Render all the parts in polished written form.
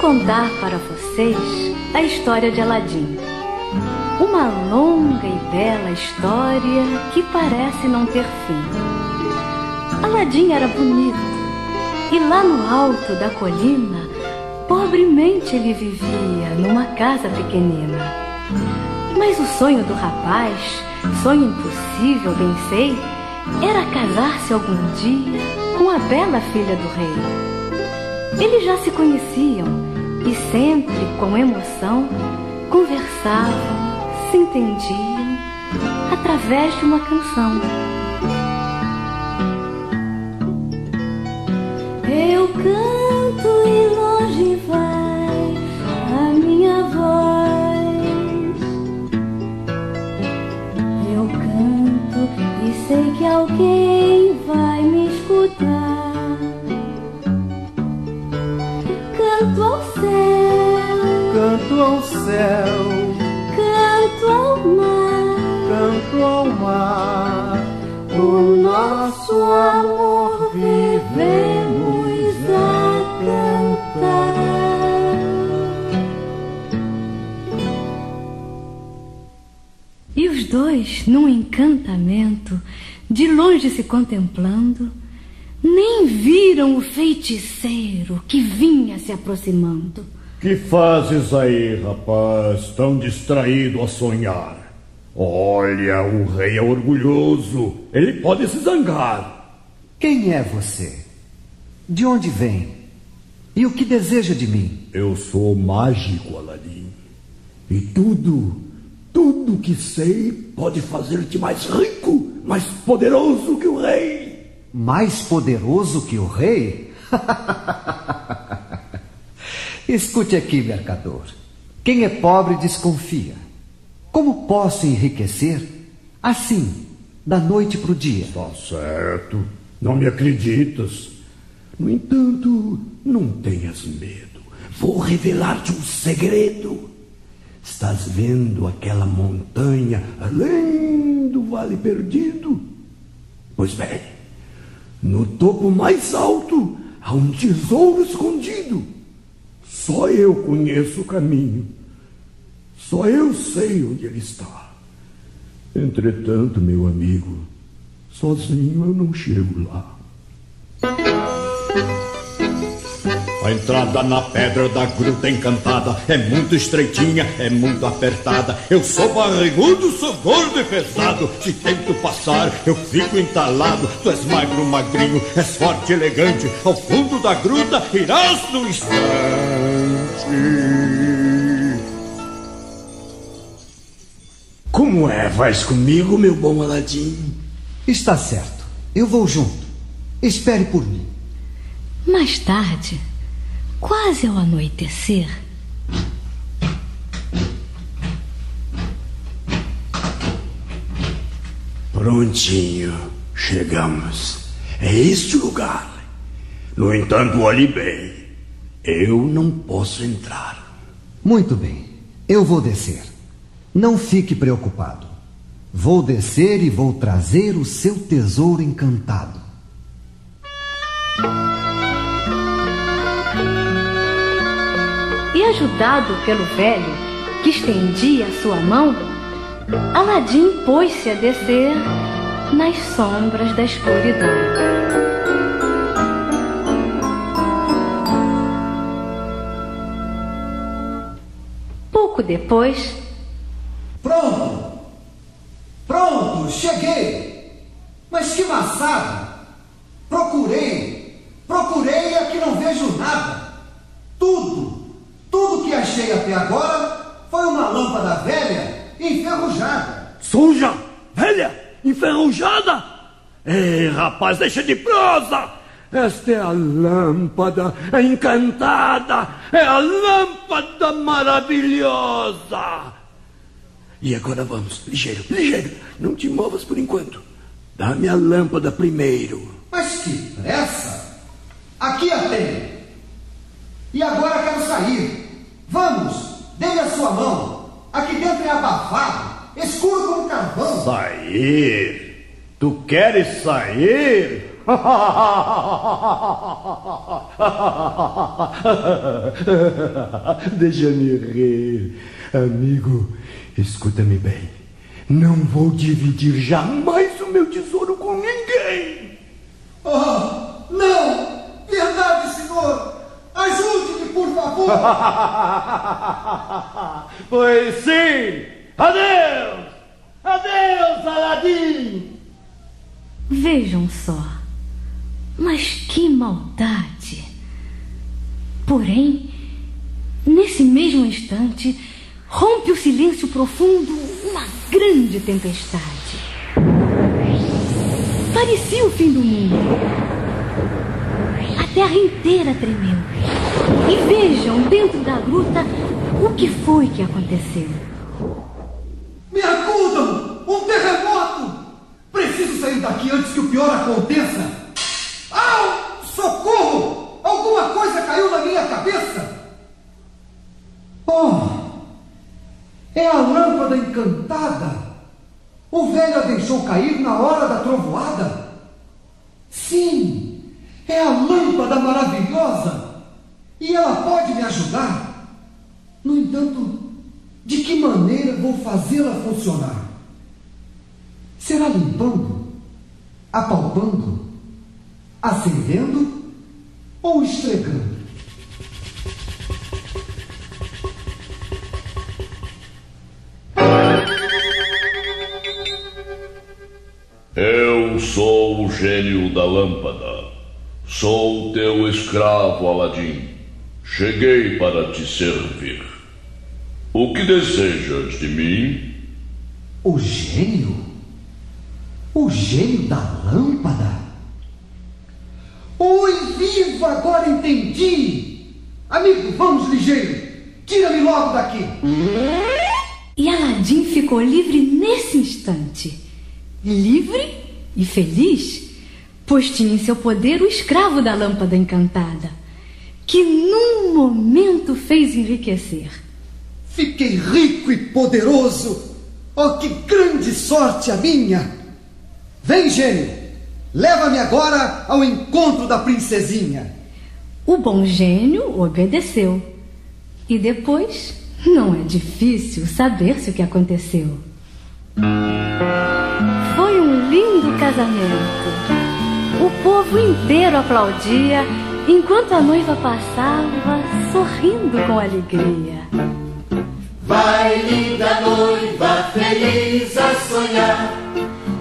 contar para vocês a história de Aladin. Uma longa e bela história que parece não ter fim. Aladin era bonito e lá no alto da colina, pobremente ele vivia numa casa pequenina. Mas o sonho do rapaz, sonho impossível, bem sei, era casar-se algum dia com a bela filha do rei. Eles já se conheciam e sempre, com emoção, conversavam, se entendiam através de uma canção. Eu canto e longe vai a minha voz. Eu canto e sei que alguém vai me escutar. Canto ao céu, canto ao céu, canto ao mar, canto ao mar. O nosso amor vivemos a cantar. E os dois, num encantamento, de longe se contemplando, nem viram o feiticeiro que vinha se aproximando. Que fazes aí, rapaz, tão distraído a sonhar? Olha, o rei é orgulhoso, ele pode se zangar. Quem é você? De onde vem? E o que deseja de mim? Eu sou mágico, Aladin. E tudo que sei pode fazer-te mais rico, mais poderoso que o rei. Mais poderoso que o rei? Escute aqui, mercador. Quem é pobre desconfia. Como posso enriquecer assim, da noite para o dia? Está certo. Não me acreditas. No entanto, não tenhas medo. Vou revelar-te um segredo. Estás vendo aquela montanha além do Vale Perdido? Pois bem, no topo mais alto há um tesouro escondido. Só eu conheço o caminho. Só eu sei onde ele está. Entretanto, meu amigo, sozinho eu não chego lá. A entrada na pedra da gruta encantada é muito estreitinha, é muito apertada. Eu sou barrigudo, sou gordo e pesado. Se tento passar, eu fico entalado. Tu és magro, magrinho, és forte, elegante. Ao fundo da gruta irás no instante. Como é? Vais comigo, meu bom Aladin? Está certo, eu vou junto. Espere por mim. Mais tarde, quase ao anoitecer, prontinho, chegamos. É este o lugar. No entanto, olhe bem. Eu não posso entrar. Muito bem, eu vou descer. Não fique preocupado. Vou descer e vou trazer o seu tesouro encantado. E ajudado pelo velho, que estendia a sua mão, Aladin pôs-se a descer nas sombras da escuridão. Pouco depois... Pronto! Pronto! Cheguei! Mas que maçada! Procurei! Procurei e aqui não vejo nada! Tudo que achei até agora foi uma lâmpada velha e enferrujada. Suja, velha, enferrujada? Ei, rapaz, deixa de prosa! Esta é a lâmpada encantada, é a lâmpada maravilhosa. E agora vamos, ligeiro, ligeiro, não te movas por enquanto. Dá-me a lâmpada primeiro. Mas que pressa! Aqui a tenho. E agora quero sair. Vamos, dê-me a sua mão. Aqui dentro é abafado, escuro como carvão. Sair? Tu queres sair? Deixa-me rir. Amigo, escuta-me bem. Não vou dividir jamais o meu tesouro com ninguém. Oh, não! Verdade, senhor! Ajude-me, por favor! Pois sim! Adeus! Adeus, Aladin! Vejam só, mas que maldade! Porém, nesse mesmo instante, rompe o silêncio profundo uma grande tempestade. Parecia o fim do mundo. A terra inteira tremeu. E vejam, dentro da gruta, o que foi que aconteceu. Me acudam! Um terremoto! Preciso sair daqui antes que o pior aconteça. Au! Socorro! Alguma coisa caiu na minha cabeça. Oh! É a lâmpada encantada. O velho a deixou cair na hora da trovoada. Sim, é a lâmpada maravilhosa. E ela pode me ajudar. No entanto, de que maneira vou fazê-la funcionar? Será limpando, apalpando, acendendo ou esfregando? Eu sou o gênio da lâmpada. Sou teu escravo, Aladin. Cheguei para te servir. O que desejas de mim? O gênio? O gênio da lâmpada? Oi, vivo, agora entendi! Amigo, vamos ligeiro! Tira-me logo daqui! E Aladin ficou livre nesse instante. Livre e feliz, pois tinha em seu poder o escravo da lâmpada encantada, que num momento fez enriquecer. Fiquei rico e poderoso! Oh, que grande sorte a minha! Vem, gênio, leva-me agora ao encontro da princesinha. O bom gênio obedeceu. E depois, não é difícil saber-se o que aconteceu. Foi um lindo casamento. O povo inteiro aplaudia enquanto a noiva passava sorrindo com alegria. Vai, linda noiva, feliz a sonhar,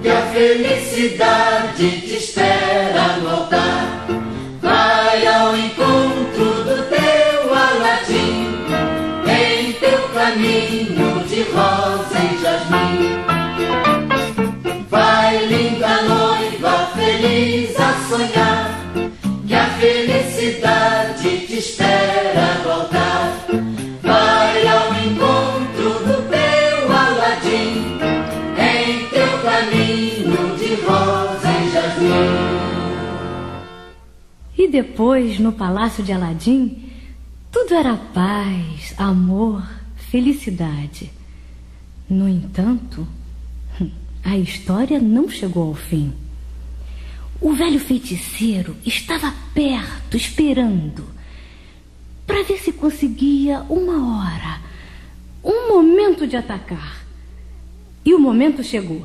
que a felicidade te espera no altar. Vai ao encontro do teu Aladin, em teu caminho de rosa e jasmim. Vai, linda noiva, feliz a sonhar, que a felicidade te espera no altar. Vai ao encontro do teu Aladin, em teu caminho de rosa e jasmim. E depois, no palácio de Aladin, tudo era paz, amor, felicidade. No entanto, a história não chegou ao fim. O velho feiticeiro estava perto, esperando, para ver se conseguia uma hora, um momento de atacar. E o momento chegou.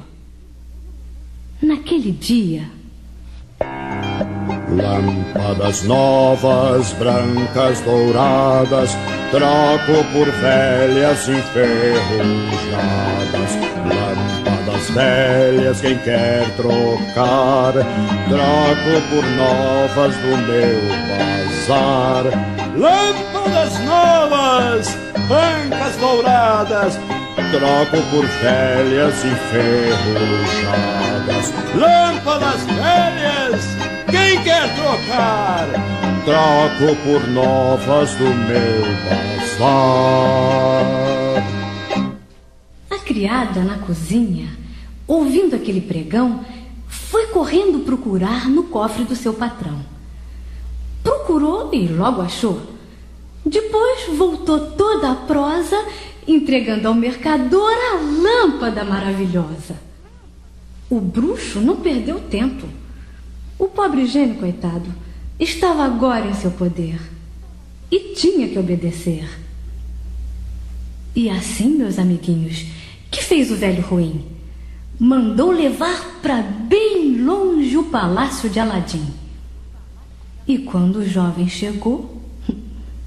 Naquele dia... Lâmpadas novas, brancas, douradas, troco por velhas enferrujadas. Lâmpadas velhas, quem quer trocar, troco por novas do meu bazar. Lâmpadas novas, brancas, douradas, troco por velhas enferrujadas. Lâmpadas velhas, quem quer trocar, troco por novas do meu bazar. A criada na cozinha, ouvindo aquele pregão, foi correndo procurar no cofre do seu patrão. Procurou e logo achou. Depois voltou toda a prosa, entregando ao mercador a lâmpada maravilhosa. O bruxo não perdeu tempo. O pobre gênio, coitado, estava agora em seu poder e tinha que obedecer. E assim, meus amiguinhos, que fez o velho ruim? Mandou levar para bem longe o palácio de Aladin. E quando o jovem chegou,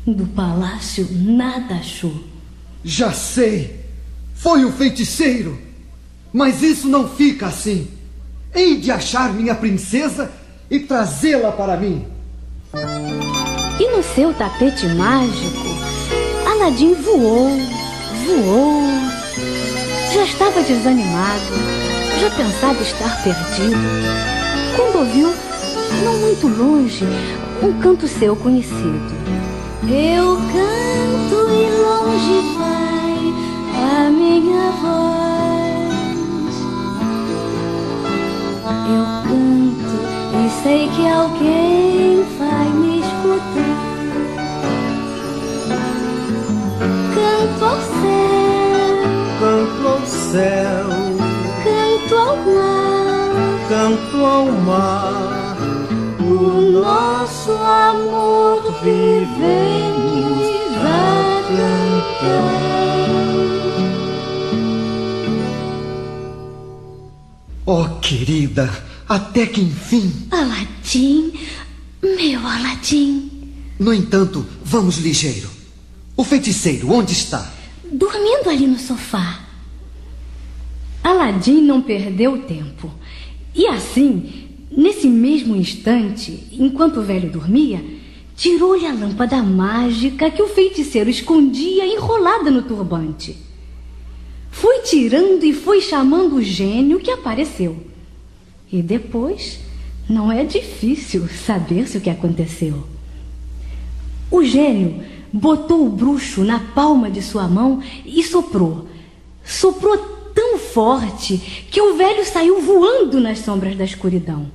do palácio nada achou. Já sei! Foi o feiticeiro! Mas isso não fica assim! Hei de achar minha princesa e trazê-la para mim! E no seu tapete mágico, Aladin voou, voou. Já estava desanimado, já pensava estar perdido, quando ouviu, não muito longe, um canto seu conhecido. Eu canto e longe vai a minha voz. Eu canto e sei que alguém vai me escutar. Canto ao céu, canto ao céu, canto ao mar, canto ao mar. O nosso amor vivemos a cantar. Oh, querida, até que enfim. Aladin, meu Aladin. No entanto, vamos ligeiro. O feiticeiro, onde está? Dormindo ali no sofá. Aladin não perdeu tempo. E assim, nesse mesmo instante, enquanto o velho dormia, tirou-lhe a lâmpada mágica que o feiticeiro escondia enrolada no turbante. Foi tirando e foi chamando o gênio que apareceu. E depois, não é difícil saber-se o que aconteceu. O gênio botou o bruxo na palma de sua mão e soprou. Soprou tão forte que o velho saiu voando nas sombras da escuridão.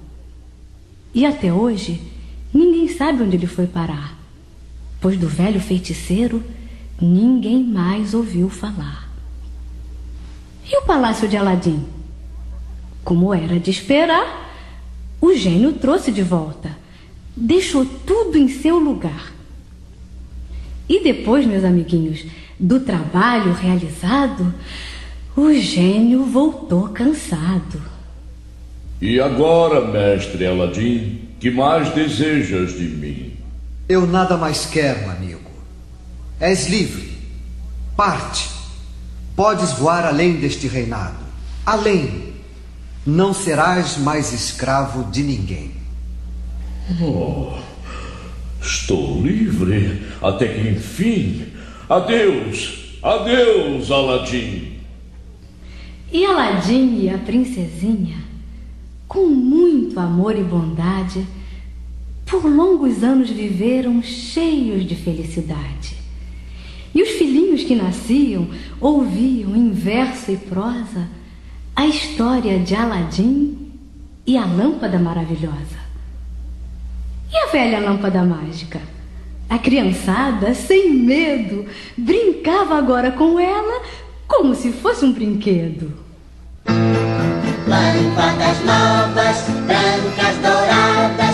E até hoje, ninguém sabe onde ele foi parar, pois do velho feiticeiro ninguém mais ouviu falar. E o palácio de Aladin? Como era de esperar, o gênio trouxe de volta, deixou tudo em seu lugar. E depois, meus amiguinhos, do trabalho realizado, o gênio voltou cansado. E agora, mestre Aladin, que mais desejas de mim? Eu nada mais quero, amigo. És livre. Parte. Podes voar além deste reinado. Além. Não serás mais escravo de ninguém. Oh, estou livre até que enfim. Adeus, adeus, Aladin. E Aladin e a princesinha, com muito amor e bondade, por longos anos viveram cheios de felicidade. E os filhinhos que nasciam ouviam em verso e prosa a história de Aladin e a lâmpada maravilhosa. E a velha lâmpada mágica? A criançada, sem medo, brincava agora com ela como se fosse um brinquedo. Lâmpadas novas, brancas, douradas.